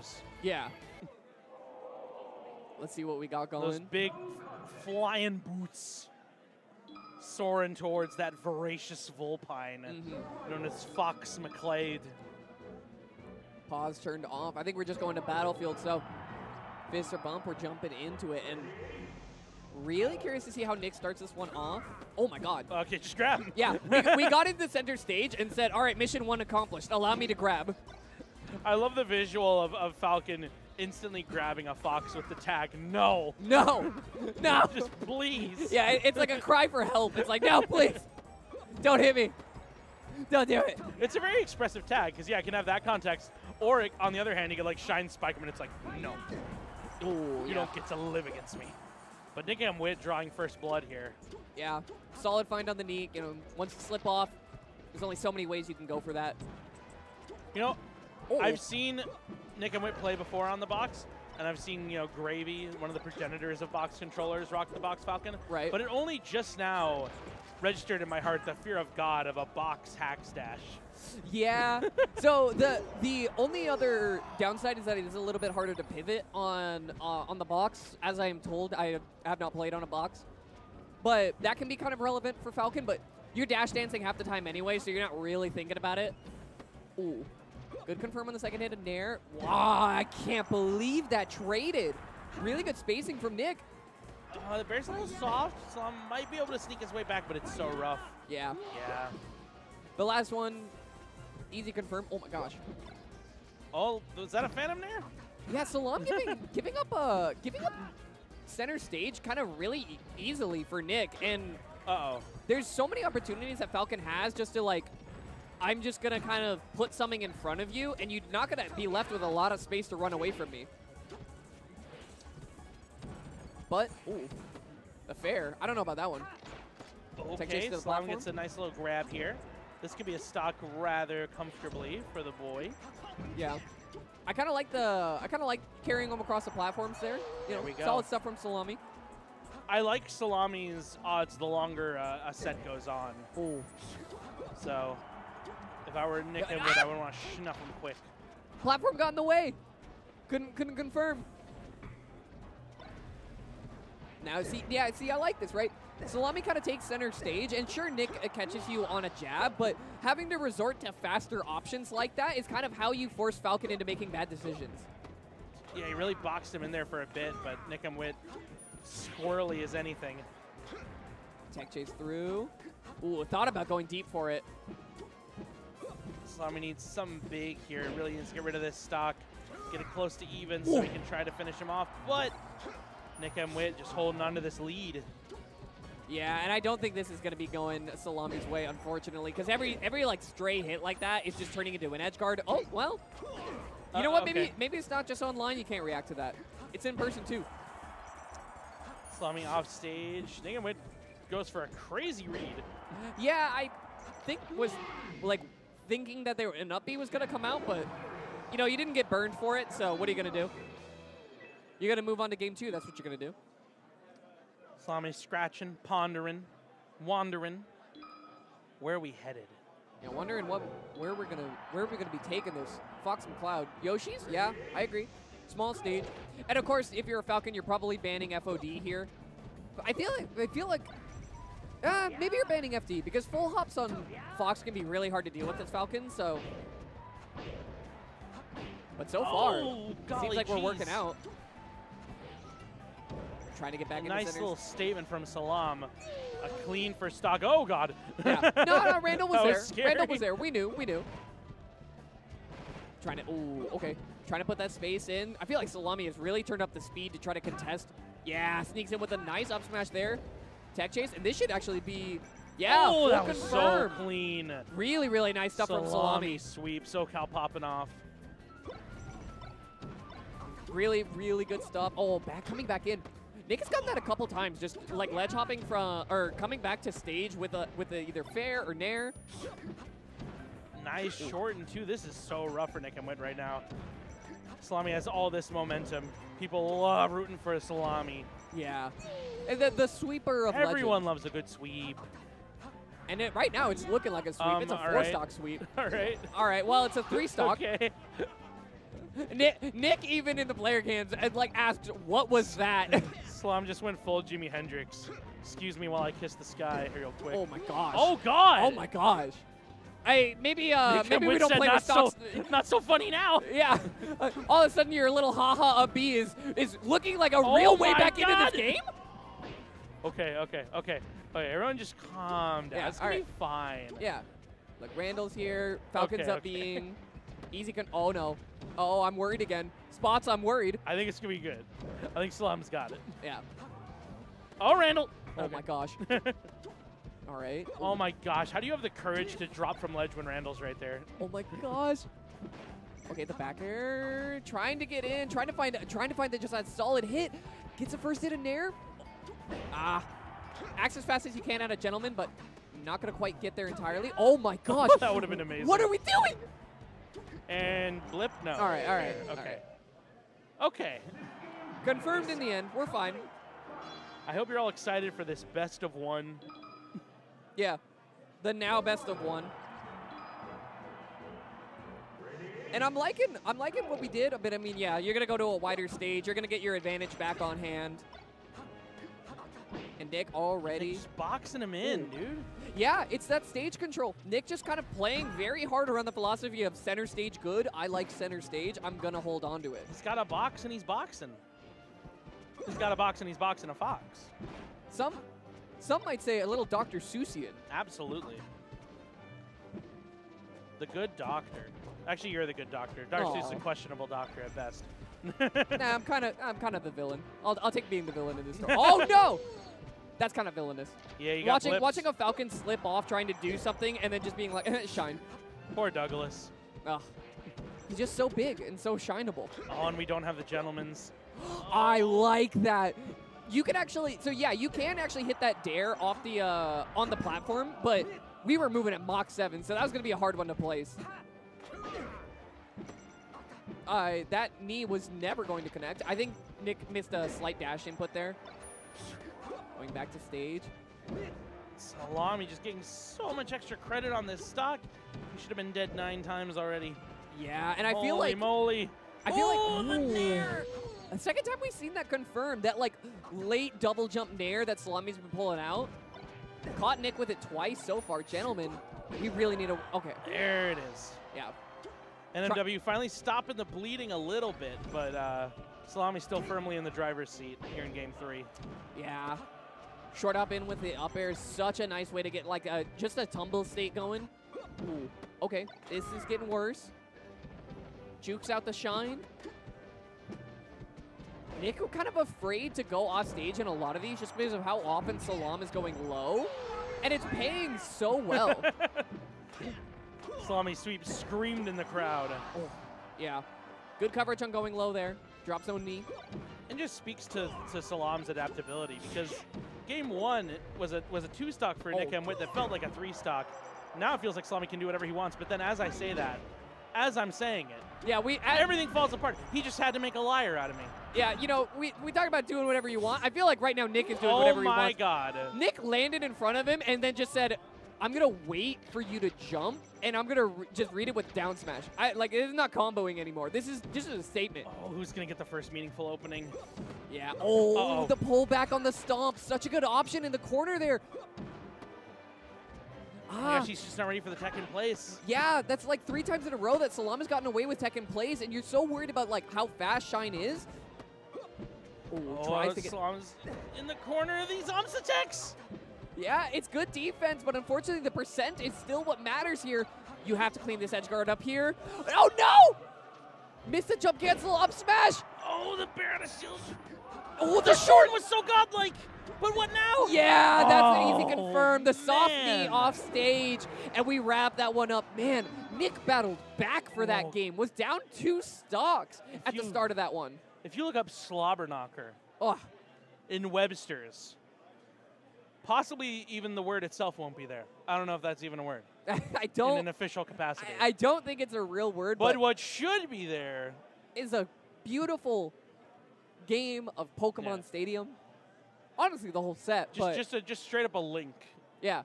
linebackers. Yeah. Let's see what we got going. Those big flying boots soaring towards that voracious vulpine known as Fox McCloud. Pause turned off. I think we're just going to Battlefield, so fist or bump, we're jumping into it. And really curious to see how Nick starts this one off. Oh, my God. Okay, just grab him. Yeah, we got into center stage and said, all right, mission one accomplished. Allow me to grab. I love the visual of Falcon instantly grabbing a fox with the tag. No. No. No. Just please. Yeah, it's like a cry for help. It's like, no, please. Don't hit me. Don't do it. It's a very expressive tag because, yeah, it can have that context. Or, it, on the other hand, you can, like, shine spike him, and it's like, no. Ooh, you don't get to live against me. But Nick and Wit drawing first blood here. Yeah, solid find on the knee. You know, once you slip off, there's only so many ways you can go for that. You know, I've seen Nick and Wit play before on the box, and I've seen, you know, Gravy, one of the progenitors of box controllers, rock the box Falcon. Right. But it only just now registered in my heart the fear of God of a box hackstash. Yeah. So the only other downside is that it is a little bit harder to pivot on the box. As I am told, I have not played on a box, but that can be kind of relevant for Falcon. But you're dash dancing half the time anyway, so you're not really thinking about it. Ooh, good confirm on the second hit of Nair. Wow, I can't believe that traded. Really good spacing from Nick. The bear's a little soft, so I might be able to sneak his way back, but it's so rough. Yeah. Yeah. The last one. Easy confirm. Oh, my gosh. Oh, was that a Phantom Nair? Yeah, Salam giving up center stage kind of really easily for Nick. And there's so many opportunities that Falcon has just to, like, I'm just going to kind of put something in front of you, and you're not going to be left with a lot of space to run away from me. But, ooh, the fair. I don't know about that one. Okay, Salam gets a nice little grab here. This could be a stock rather comfortably for the boy. Yeah, I kind of like carrying him across the platforms there. You know, there we go. Solid stuff from Salami. I like Salami's odds the longer a set goes on. Ooh. So, if I were Nick and Wit, I would want to snuff him quick. Platform got in the way. Couldn't confirm. Now see, I like this, right? Salami kind of takes center stage, and sure, Nick catches you on a jab, but having to resort to faster options like that is kind of how you force Falcon into making bad decisions. Yeah, he really boxed him in there for a bit, but Nick and Wit, squirrely as anything. Tech chase through. Ooh, thought about going deep for it. Salami needs something big here. Really needs to get rid of this stock, get it close to even so he can try to finish him off, but Nick and Wit just holding on to this lead. Yeah, and I don't think this is going to be going Salami's way, unfortunately, because every like stray hit like that is just turning into an edge guard. Oh, well, you know what? Okay. Maybe it's not just online. You can't react to that. It's in person too. Salami off stage. Nick and Wit goes for a crazy read. Yeah, I think was like thinking that an up B was going to come out, but you know you didn't get burned for it. So what are you going to do? You're going to move on to game two. That's what you're going to do. Salami scratching, pondering, wandering. Where are we headed? Yeah, wondering where we're gonna be taking this. Fox McCloud, Yoshi's? Yeah, I agree. Small stage, and of course, if you're a Falcon, you're probably banning FOD here. But I feel like maybe you're banning FD because full hops on Fox can be really hard to deal with as Falcon. So, but so far, seems like we're working out. Trying to get back into nice centers. Little statement from Salam. A clean for stock. Oh, God. Yeah. No, Randall was there. Scary. Randall was there. We knew. Trying to, ooh, okay. Trying to put that space in. I feel like Salami has really turned up the speed to try to contest. Yeah, sneaks in with a nice up smash there. Tech chase, and this should actually be, yeah, oh, that was so clean. Really, really nice stuff from Salami. Sweep, SoCal popping off. Really, really good stuff. Oh, coming back in. Nick has gotten that a couple times, just like ledge hopping from, or coming back to stage with either fair or nair. Nice short and two. This is so rough for Nick and Wit right now. Salami has all this momentum. People love rooting for Salami. Yeah, and the sweeper of legend. Everyone loves a good sweep. And right now it's looking like a sweep. It's a four stock sweep. All right. Well, it's a three stock. Okay. Nick even in the player cams like asked, what was that? Slam just went full Jimi Hendrix. Excuse me while I kiss the sky real quick. Oh my gosh. Oh god. Oh my gosh. Hey, maybe maybe we don't play with stocks. So, not so funny now. Yeah. All of a sudden your little haha up B is looking like a real way back into this game. Okay, everyone just calm down. Yeah, it's gonna be fine. Yeah. Like Randall's here, Falcon's up being easy can oh no. Oh, I'm worried again. Spots, I'm worried. I think it's gonna be good. I think Salam's got it. Yeah. Oh, Randall. Oh my gosh. All right. Oh my gosh. How do you have the courage to drop from ledge when Randall's right there? Oh my gosh. Okay, the back air, trying to get in, trying to find just that solid hit. Gets a first hit in there. Ah. Acts as fast as you can out of Gentleman, but not gonna quite get there entirely. Oh my gosh. That would have been amazing. What are we doing? And blip? No. All right, all right. Okay. Okay. Confirmed in the end. We're fine. I hope you're all excited for this best of one. Yeah. The now best of one. And I'm liking what we did, but I mean, yeah, you're gonna go to a wider stage. You're gonna get your advantage back on hand. And Nick already just boxing him in, dude. Yeah, it's that stage control. Nick just kind of playing very hard around the philosophy of center stage good. I like center stage. I'm going to hold on to it. He's got a box and he's boxing. He's got a box and he's boxing a fox. Some might say a little Dr. Seussian. Absolutely. The good doctor. Actually, you're the good doctor. Dr. Seuss is a questionable doctor at best. Nah, I'm kind of the villain. I'll take being the villain in this story. Oh no! That's kind of villainous. Yeah, you got blips. Watching a Falcon slip off trying to do something and then just being like, shine. Poor Douglas. Ugh. He's just so big and so shineable. Oh, and we don't have the Gentleman's. I like that. You can actually, so yeah, you can actually hit that dare off the on the platform, but we were moving at Mach 7, so that was going to be a hard one to place. That knee was never going to connect. I think Nick missed a slight dash input there. Going back to stage. Salami just getting so much extra credit on this stock. He should have been dead 9 times already. Yeah, and holy I feel like moly. I feel like the nair. The second time we've seen that confirmed, that like late double jump nair that Salami's been pulling out. Caught Nick with it twice so far, Gentlemen. We really need a There it is. Yeah. NMW finally stopping the bleeding a little bit, but Salami's still firmly in the driver's seat here in Game 3. Yeah. Short up in with the up air is such a nice way to get like a, just a tumble state going. Ooh. Okay, this is getting worse. Jukes out the shine. Nick kind of afraid to go off stage in a lot of these just because of how often Salami is going low. And it's paying so well. Salami sweep screamed in the crowd. Oh. Yeah. Good coverage on going low there. Drops zone knee. And just speaks to Salam's adaptability because Game 1 was a 2-stock for Nick and that felt like a 3-stock. Now it feels like Salami can do whatever he wants, but then as I say that, as I'm saying it, yeah, everything falls apart. He just had to make a liar out of me. Yeah, you know, we talk about doing whatever you want. I feel like right now Nick is doing whatever he wants. Oh my god. Nick landed in front of him and then just said, I'm going to wait for you to jump, and I'm going to just read it with down smash. Like, it is not comboing anymore. This is a statement. Oh, who's going to get the first meaningful opening? Yeah. Oh, the pullback on the stomp. Such a good option in the corner there. Yeah, she's just not ready for the Tekken plays. Yeah, that's like 3 times in a row that Salami's gotten away with Tekken plays, and you're so worried about, like, how fast Shine is. Oh, tries to get Salami's in the corner of these Omsateks. Yeah, it's good defense, but unfortunately the percent is still what matters here. You have to clean this edge guard up here. Oh no! Missed the jump cancel up smash! Oh, the bear on a shield. Oh, the short was so godlike! But what now? Yeah, that's an easy confirm. The soft knee off stage, and we wrap that one up. Man, Nick battled back for that game. Was down 2 stocks at the start of that one. If you look up Slobberknocker in Webster's, possibly even the word itself won't be there. I don't know if that's even a word. I don't. In an official capacity. I don't think it's a real word. But what should be there is a beautiful game of Pokemon Stadium. Honestly, the whole set. Just straight up a link. Yeah.